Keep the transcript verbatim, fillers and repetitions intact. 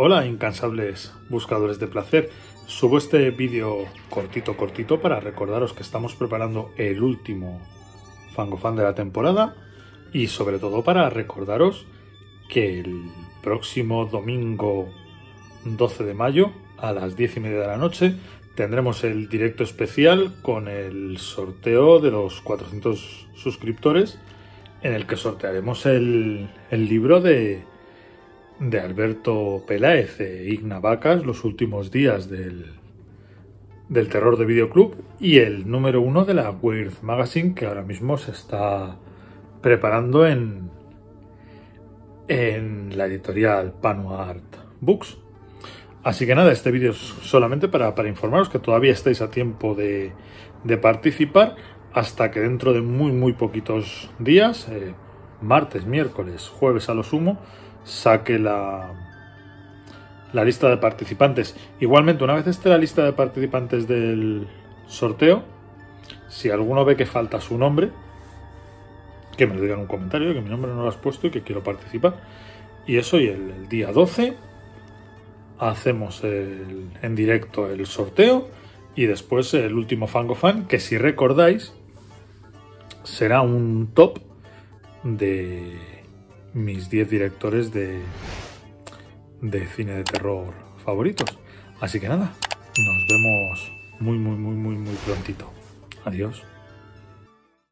Hola, incansables buscadores de placer. Subo este vídeo cortito, cortito para recordaros que estamos preparando el último Fango Fan de la temporada y sobre todo para recordaros que el próximo domingo doce de mayo a las diez y media de la noche tendremos el directo especial con el sorteo de los cuatrocientos suscriptores, en el que sortearemos el, el libro de, de Alberto Peláez, de Igna Vacas, Los últimos días del, del terror de videoclub, y el número uno de la Weird Magazine, que ahora mismo se está preparando en, en la editorial Panuart Books. Así que nada, este vídeo es solamente para, para informaros que todavía estáis a tiempo de, de participar, hasta que dentro de muy muy poquitos días, eh, martes, miércoles, jueves a lo sumo, saque la, la lista de participantes. Igualmente, una vez esté la lista de participantes del sorteo, si alguno ve que falta su nombre, que me lo diga en un comentario, que mi nombre no lo has puesto y que quiero participar. Y eso, y el, el día doce hacemos el, en directo el sorteo. Y después el último Fango Fan, que si recordáis, será un top de mis diez directores de, de cine de terror favoritos. Así que nada, nos vemos muy, muy, muy, muy, muy prontito. Adiós.